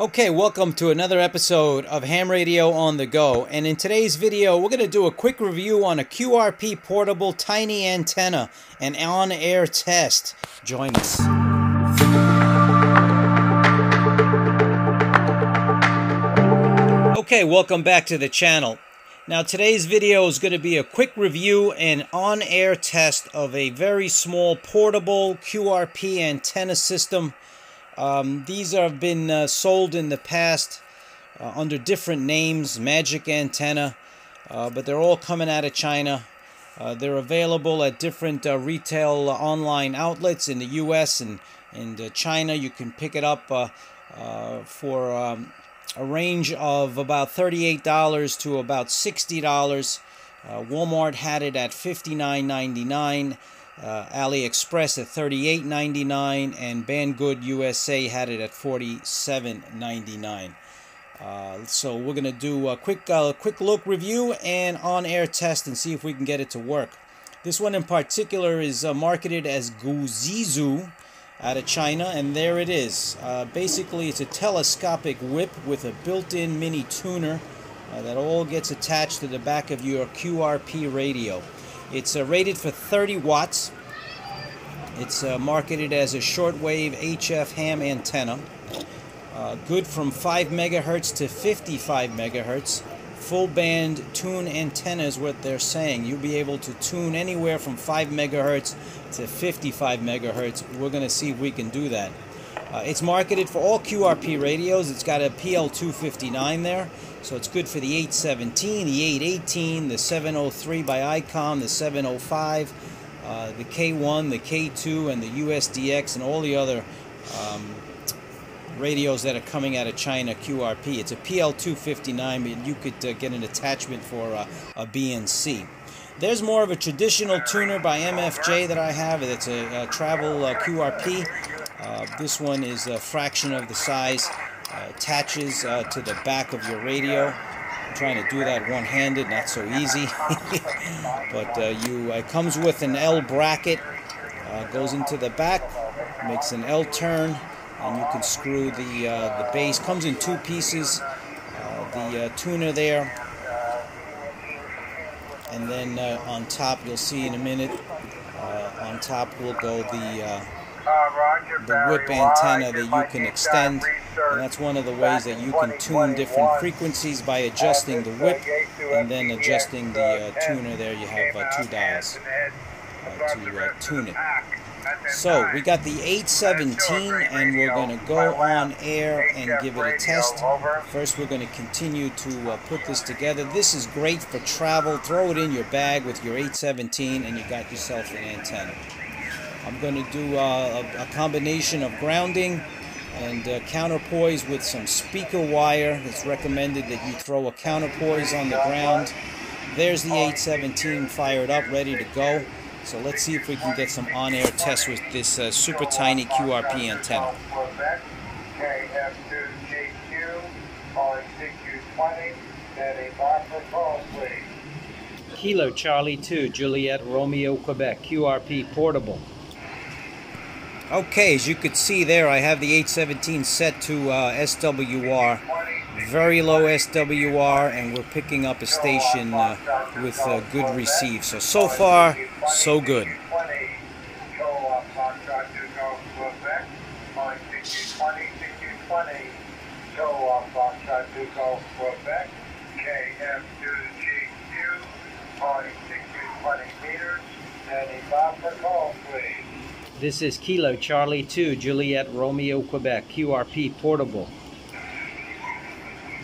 Okay, welcome to another episode of Ham Radio on the Go, and in today's video we're going to do a quick review on a QRP portable tiny antenna, an on-air test. Join us. Okay, welcome back to the channel. Now today's video is going to be a quick review and on-air test of a very small portable QRP antenna system. These have been sold in the past under different names, Magic Antenna, but they're all coming out of China. They're available at different retail online outlets in the U.S. and China. You can pick it up for a range of about $38 to about $60. Walmart had it at $59.99. AliExpress at $38.99, and Banggood USA had it at $47.99. So we're gonna do a quick look review and on-air test and see if we can get it to work. This one in particular is marketed as Guzizu out of China, and there it is. Basically, it's a telescopic whip with a built-in mini tuner that all gets attached to the back of your QRP radio. It's rated for 30 watts. It's marketed as a shortwave HF ham antenna. Good from 5 megahertz to 55 megahertz. Full band tune antenna is what they're saying. You'll be able to tune anywhere from 5 megahertz to 55 megahertz. We're going to see if we can do that. It's marketed for all QRP radios. It's got a PL259 there, so it's good for the 817, the 818, the 703 by Icom, the 705, the K1, the K2, and the USDX, and all the other radios that are coming out of China QRP. It's a PL259, but you could get an attachment for a BNC. There's more of a traditional tuner by MFJ that I have. It's a travel QRP. This one is a fraction of the size, attaches to the back of your radio. I'm trying to do that one-handed, not so easy. But it comes with an L bracket, goes into the back, makes an L turn, and you can screw the base. Comes in two pieces, the tuner there, and then on top, you'll see in a minute, on top will go the whip antenna that you can extend, and that's one of the ways that you can tune different frequencies by adjusting the whip and then adjusting the tuner there. You have two dials to tune it. So we got the 817, and we're going to go on air and give it a test. First we're going to continue to put this together. This is great for travel. Throw it in your bag with your 817 and you got yourself an antenna. I'm going to do a combination of grounding and counterpoise with some speaker wire. It's recommended that you throw a counterpoise on the ground. There's the 817 fired up, ready to go. So let's see if we can get some on-air tests with this super tiny QRP antenna. Kilo Charlie 2, Juliet Romeo, Quebec, QRP portable. Okay, as you could see there, I have the 817 set to SWR, very low SWR, and we're picking up a station with good receive. So far, so good. This is Kilo Charlie 2, Juliet Romeo, Quebec, QRP portable.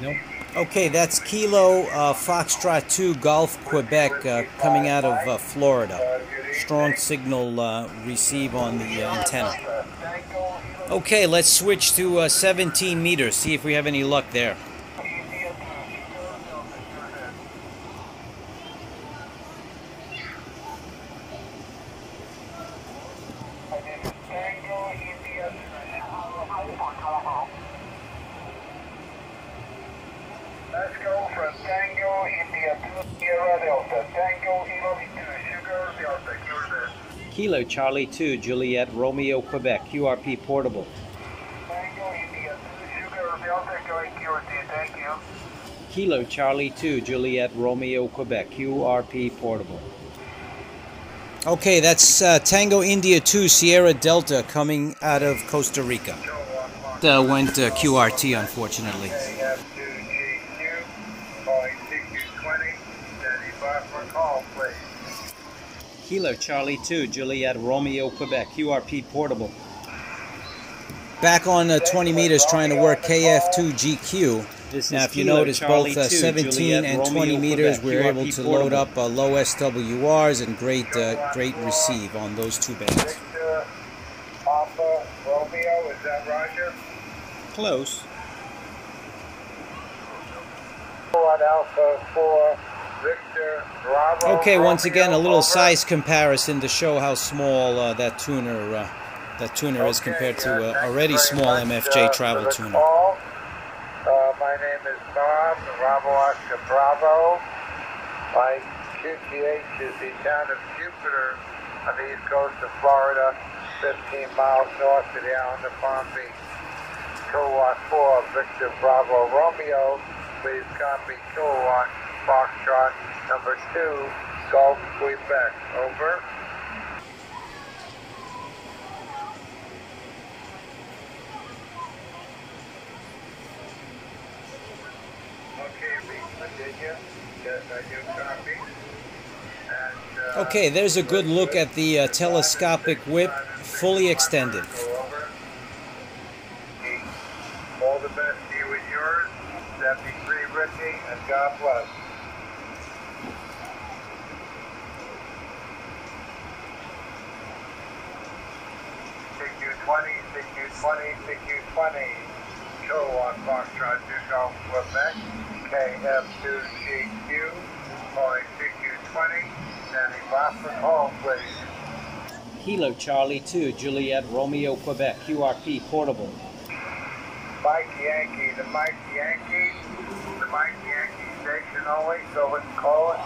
Nope. Okay, that's Kilo Foxtrot 2, Golf, Quebec, coming out of Florida. Strong signal receive on the antenna. Okay, let's switch to 17 meters, see if we have any luck there. Kilo Charlie 2, Juliet Romeo, Quebec, QRP portable. Hotel, take away QRT, thank you. Kilo Charlie 2, Juliet Romeo, Quebec, QRP portable. Okay, that's Tango India 2, Sierra Delta coming out of Costa Rica. Went QRT, unfortunately. Kilo Charlie 2, Juliet Romeo, Quebec, QRP portable. Back on 20 meters trying to work KF2GQ. Now, if you notice, both 17 and 20 meters, we're able to load up low SWRs and great receive on those two bands. Alpha Romeo, is that Roger? Close. Alpha 4, Victor Bravo. Okay, once again, a little size comparison to show how small that tuner is compared to already small MFJ travel tuner. My name is Bob, Bravo Oscar Bravo. My QTH is the town of Jupiter on the east coast of Florida, 15 miles north of the island of Palm Beach. Kilowatt 4, Victor Bravo Romeo, please copy Kilowatt Foxtrot number 2, Gulf, Quebec. Over. Okay, there's a good look at the telescopic whip, fully extended. All the best to you and yours. 73 Ricky, and God bless. CQ20, CQ20, CQ20. Show on Foxtrot 2 Golf Quebec, KF2GQ, calling CQ20. Kilo Charlie 2, Juliet Romeo, Quebec, QRP portable. Mike Yankee, the Mike Yankee, the Mike Yankee station only, so let's call it.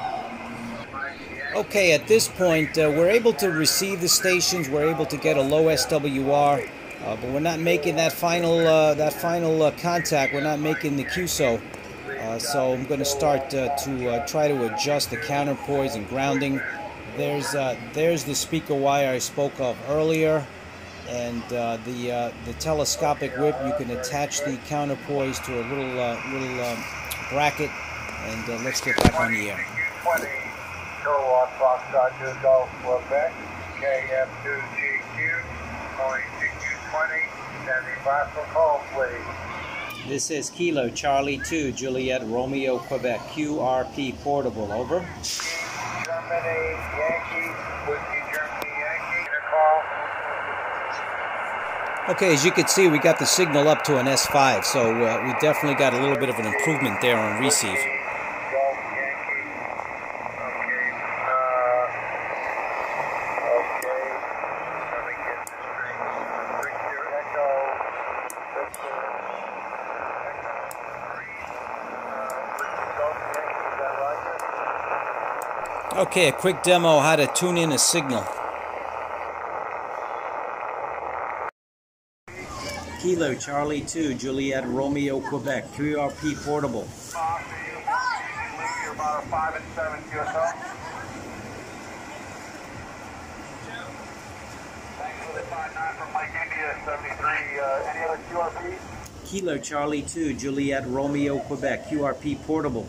Okay, at this point, we're able to receive the stations, we're able to get a low SWR, but we're not making that final contact, we're not making the QSO. So I'm going to start to try to adjust the counterpoise and grounding. There's the speaker wire I spoke of earlier, and the telescopic whip. You can attach the counterpoise to a little bracket, and let's get back on the air. This is Kilo Charlie 2, Juliet Romeo, Quebec, QRP portable, over. Germany Yankee, Whiskey Germany Yankee, call. Okay, as you can see, we got the signal up to an S5, so we definitely got a little bit of an improvement there on receive. Okay, a quick demo how to tune in a signal. Kilo Charlie 2, Juliet Romeo, Quebec, QRP portable. You're about a 5 and 7 QSO. Thanks for the 5-9 from Mike India, 73. Any other QRP? Kilo Charlie 2, Juliet Romeo, Quebec, QRP portable.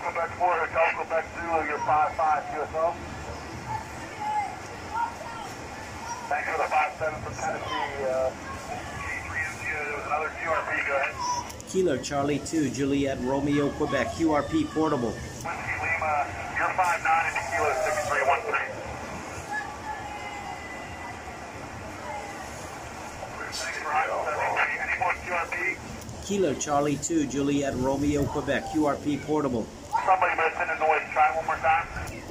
Quebec 4, Hotel Quebec Zulu, you're 5-5 QSO. Thanks for the 5-7 from Tennessee. G3MQ, there was another QRP, go ahead. Kilo Charlie 2, Juliet Romeo, Quebec, QRP portable. Whiskey Lima, you're 5-9 into Kilo 6313. Thanks for I-73. Any more QRP? Kilo Charlie 2, Juliet Romeo, Quebec, QRP portable. Somebody listening to noise, try one more time.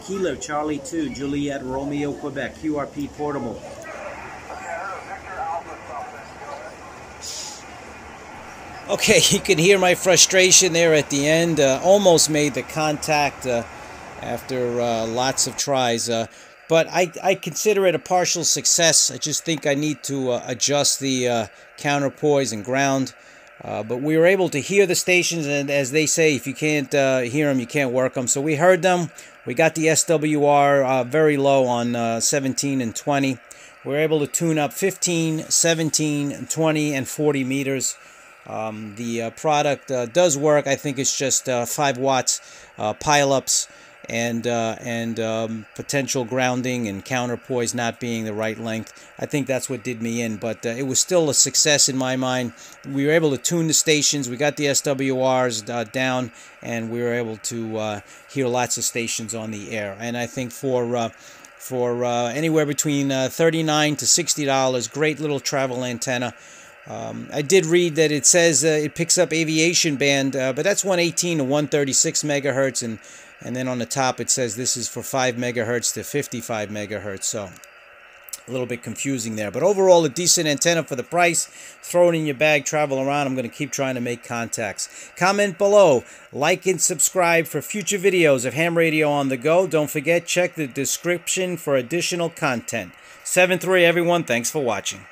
Kilo Charlie 2, Juliet Romeo, Quebec, QRP portable. Okay, I heard a Victor Alpha something. Okay, you can hear my frustration there at the end. Almost made the contact after lots of tries. But I consider it a partial success. I just think I need to adjust the counterpoise and ground. But we were able to hear the stations, and as they say, if you can't hear them, you can't work them. So we heard them. We got the SWR very low on 17 and 20. We were able to tune up 15, 17, 20, and 40 meters. The product does work. I think it's just 5 watts pileups and potential grounding and counterpoise not being the right length. I think that's what did me in, but it was still a success in my mind. We were able to tune the stations, we got the SWRs down, and we were able to hear lots of stations on the air. And I think for anywhere between $39 to $60, great little travel antenna. I did read that it says it picks up aviation band, but that's 118 to 136 megahertz, and then on the top it says this is for 5 megahertz to 55 megahertz, so a little bit confusing there. But overall, a decent antenna for the price. Throw it in your bag, travel around. I'm going to keep trying to make contacts. Comment below, like and subscribe for future videos of Ham Radio on the Go. Don't forget, check the description for additional content. 7-3, everyone. Thanks for watching.